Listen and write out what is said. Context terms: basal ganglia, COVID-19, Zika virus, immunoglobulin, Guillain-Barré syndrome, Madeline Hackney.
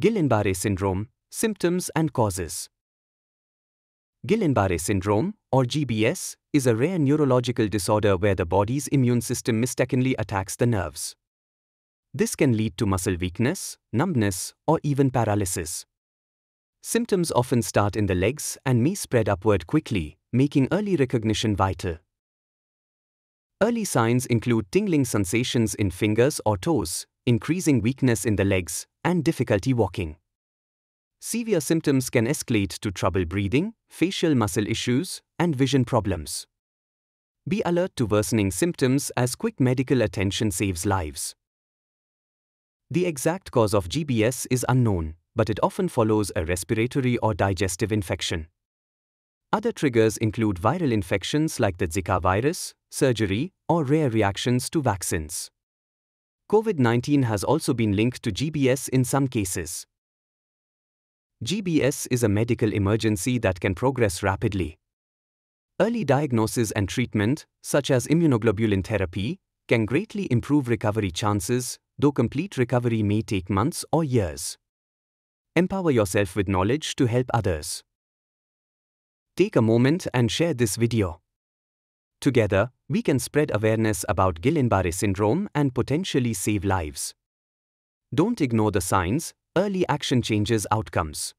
Guillain-Barré syndrome, symptoms and causes. Guillain-Barré syndrome, or GBS, is a rare neurological disorder where the body's immune system mistakenly attacks the nerves. This can lead to muscle weakness, numbness, or even paralysis. Symptoms often start in the legs and may spread upward quickly, making early recognition vital. Early signs include tingling sensations in fingers or toes, increasing weakness in the legs, and difficulty walking. Severe symptoms can escalate to trouble breathing, facial muscle issues, and vision problems. Be alert to worsening symptoms as quick medical attention saves lives. The exact cause of GBS is unknown, but it often follows a respiratory or digestive infection. Other triggers include viral infections like the Zika virus, surgery, or rare reactions to vaccines. COVID-19 has also been linked to GBS in some cases. GBS is a medical emergency that can progress rapidly. Early diagnosis and treatment, such as immunoglobulin therapy, can greatly improve recovery chances, though complete recovery may take months or years. Empower yourself with knowledge to help others. Take a moment and share this video. Together, we can spread awareness about Guillain-Barré syndrome and potentially save lives. Don't ignore the signs. Early action changes outcomes.